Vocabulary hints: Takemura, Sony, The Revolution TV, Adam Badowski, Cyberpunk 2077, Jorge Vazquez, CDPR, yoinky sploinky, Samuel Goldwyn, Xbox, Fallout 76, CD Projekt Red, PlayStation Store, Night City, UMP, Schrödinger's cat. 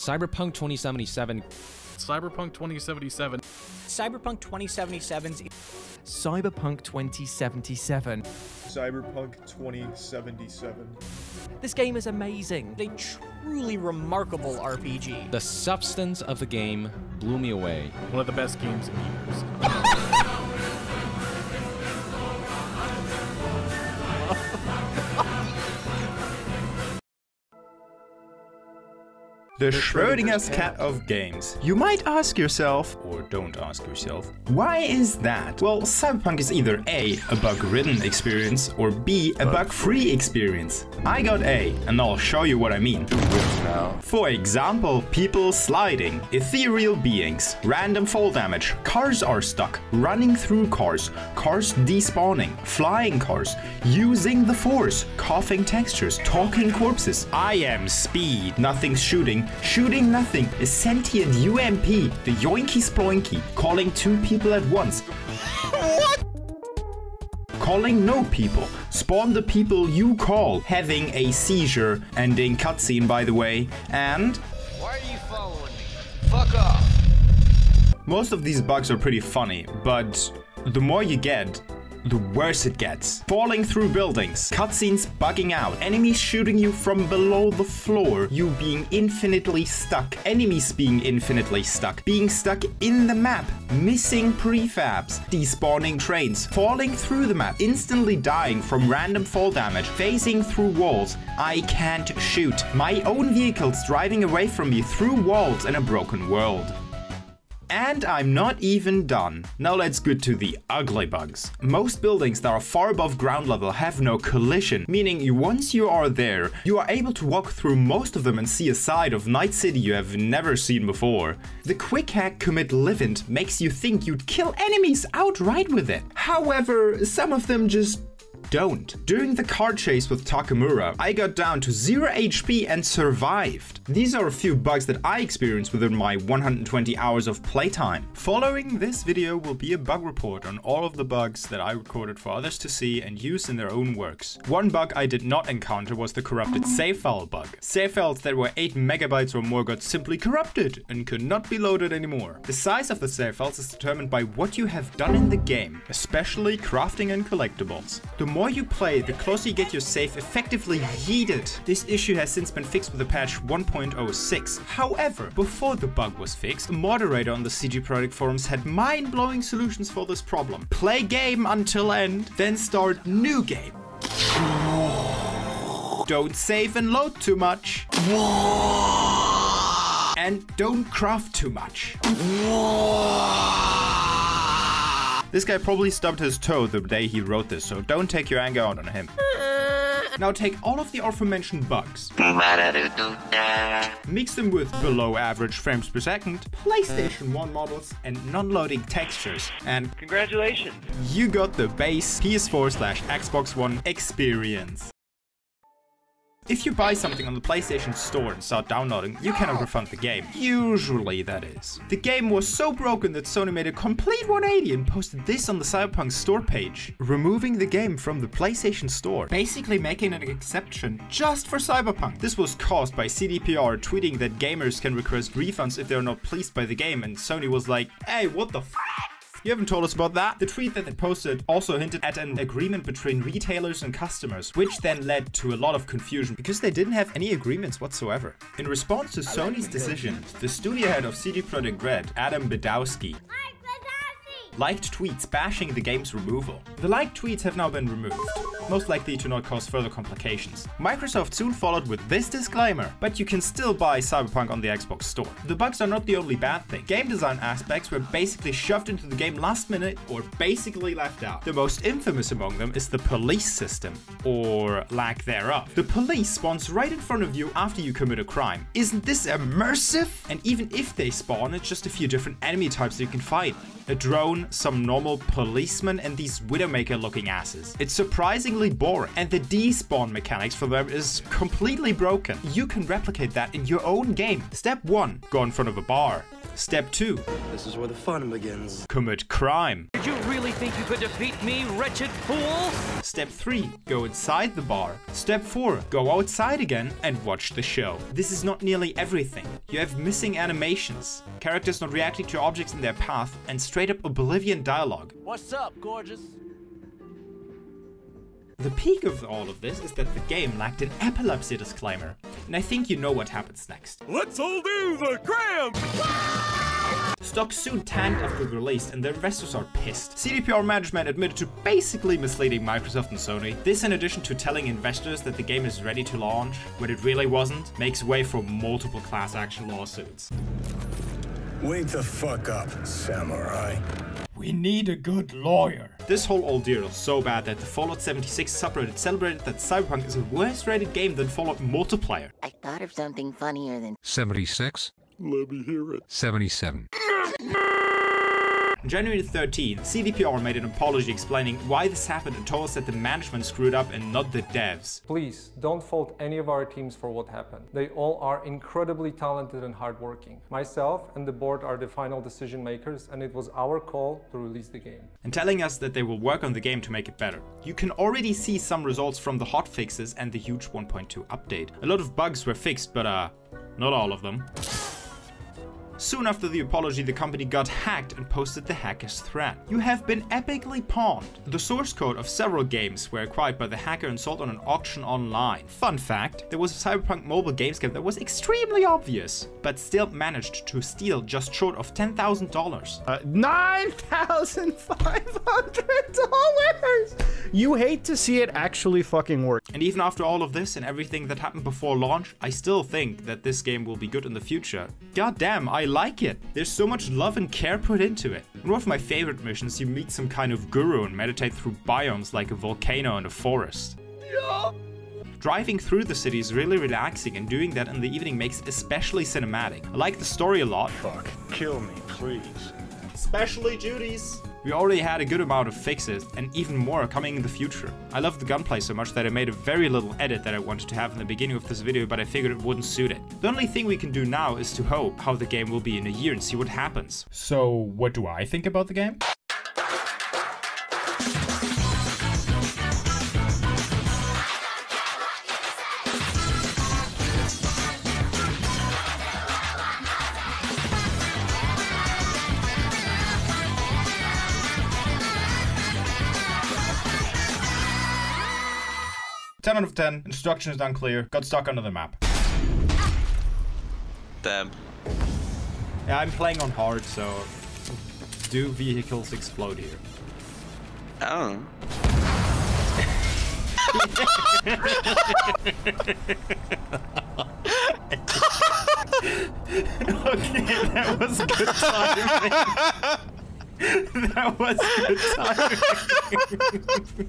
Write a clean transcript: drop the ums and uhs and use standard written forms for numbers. Cyberpunk 2077. Cyberpunk 2077. Cyberpunk 2077's. Cyberpunk 2077. Cyberpunk 2077. This game is amazing. A truly remarkable RPG. The substance of the game blew me away. One of the best games in years. The Schrödinger's cat of games. You might ask yourself, or don't ask yourself, why is that? Well, Cyberpunk is either A, a bug-ridden experience, or B, a bug-free experience. I got A, and I'll show you what I mean. For example, people sliding, ethereal beings, random fall damage, cars are stuck, running through cars despawning, flying cars, using the force, coughing textures, talking corpses. I am speed, nothing's shooting. Shooting nothing, a sentient UMP, the yoinky sploinky, calling two people at once. What? Calling no people, spawn the people you call, having a seizure, ending cutscene by the way, and... Why are you following me? Fuck off! Most of these bugs are pretty funny, but the more you get, the worse it gets. Falling through buildings, cutscenes bugging out, enemies shooting you from below the floor, you being infinitely stuck, enemies being infinitely stuck, being stuck in the map, missing prefabs, despawning trains, falling through the map, instantly dying from random fall damage, phasing through walls, I can't shoot, my own vehicles driving away from me through walls in a broken world. And I'm not even done. Now let's get to the ugly bugs. Most buildings that are far above ground level have no collision, meaning once you are there, you are able to walk through most of them and see a side of Night City you have never seen before. The quick hack commit livint makes you think you'd kill enemies outright with it. However, some of them just don't. During the car chase with Takemura, I got down to 0 HP and survived. These are a few bugs that I experienced within my 120 hours of playtime. Following this video will be a bug report on all of the bugs that I recorded for others to see and use in their own works. One bug I did not encounter was the corrupted save file bug. Save files that were 8 megabytes or more got simply corrupted and could not be loaded anymore. The size of the save files is determined by what you have done in the game, especially crafting and collectibles. The more you play, the closer you get your save effectively yeeted. This issue has since been fixed with the patch 1.06. However, before the bug was fixed, a moderator on the CD Projekt forums had mind-blowing solutions for this problem. Play game until end, then start new game. Don't save and load too much. And don't craft too much. This guy probably stubbed his toe the day he wrote this, so don't take your anger out on him. Now take all of the aforementioned bugs, mix them with below average frames per second, PlayStation 1 models and non-loading textures, and congratulations! You got the base PS4/Xbox One experience. If you buy something on the PlayStation Store and start downloading, you cannot refund the game. Usually, that is. The game was so broken that Sony made a complete 180 and posted this on the Cyberpunk Store page, removing the game from the PlayStation Store, basically making an exception just for Cyberpunk. This was caused by CDPR tweeting that gamers can request refunds if they are not pleased by the game, and Sony was like, hey, what the f***? You haven't told us about that? The tweet that they posted also hinted at an agreement between retailers and customers, which then led to a lot of confusion because they didn't have any agreements whatsoever. In response to Sony's decision, the studio head of CD Projekt Red, Adam Badowski, liked tweets bashing the game's removal. The liked tweets have now been removed, most likely to not cause further complications. Microsoft soon followed with this disclaimer, but you can still buy Cyberpunk on the Xbox Store. The bugs are not the only bad thing. Game design aspects were basically shoved into the game last minute or basically left out. The most infamous among them is the police system, or lack thereof. The police spawns right in front of you after you commit a crime. Isn't this immersive? And even if they spawn, it's just a few different enemy types that you can fight. A drone, some normal policemen, and these Widowmaker looking asses. It's surprisingly totally boring, and the despawn mechanics for them is completely broken. You can replicate that in your own game. Step 1. Go in front of a bar. Step 2. This is where the fun begins. Commit crime. Did you really think you could defeat me, wretched fool? Step 3. Go inside the bar. Step 4. Go outside again and watch the show. This is not nearly everything. You have missing animations, characters not reacting to objects in their path, and straight up oblivion dialogue. What's up, gorgeous? The peak of all of this is that the game lacked an epilepsy disclaimer, and I think you know what happens next. Let's all do the gram! Stock soon tanked after release, and the investors are pissed. CDPR management admitted to basically misleading Microsoft and Sony. This, in addition to telling investors that the game is ready to launch, when it really wasn't, makes way for multiple class action lawsuits. Wake the fuck up, samurai. We need a good lawyer. This whole ordeal is so bad that the Fallout 76 subreddit celebrated that Cyberpunk is a worse rated game than Fallout multiplayer. I thought of something funnier than 76. Let me hear it. 77. On January 13, CDPR made an apology explaining why this happened and told us that the management screwed up and not the devs. Please, don't fault any of our teams for what happened. They all are incredibly talented and hardworking. Myself and the board are the final decision makers, and it was our call to release the game. And telling us that they will work on the game to make it better. You can already see some results from the hotfixes and the huge 1.2 update. A lot of bugs were fixed, but not all of them. Soon after the apology, the company got hacked and posted the hacker's threat. You have been epically pawned. The source code of several games were acquired by the hacker and sold on an auction online. Fun fact, there was a Cyberpunk mobile game scam that was extremely obvious, but still managed to steal just short of $10,000. $9,500! You hate to see it actually fucking work. And even after all of this and everything that happened before launch, I still think that this game will be good in the future. Goddamn, I like it. There's so much love and care put into it. In one of my favorite missions, you meet some kind of guru and meditate through biomes like a volcano and a forest. Yeah. Driving through the city is really relaxing, and doing that in the evening makes it especially cinematic. I like the story a lot. Fuck, kill me, please. Especially Judy's. We already had a good amount of fixes, and even more are coming in the future. I love the gunplay so much that I made a very little edit that I wanted to have in the beginning of this video, but I figured it wouldn't suit it. The only thing we can do now is to hope how the game will be in a year and see what happens. So, what do I think about the game? Out of 10, instructions unclear, got stuck under the map. Damn. Yeah, I'm playing on hard, so do vehicles explode here? Oh. Okay, that was good timing. That was good timing.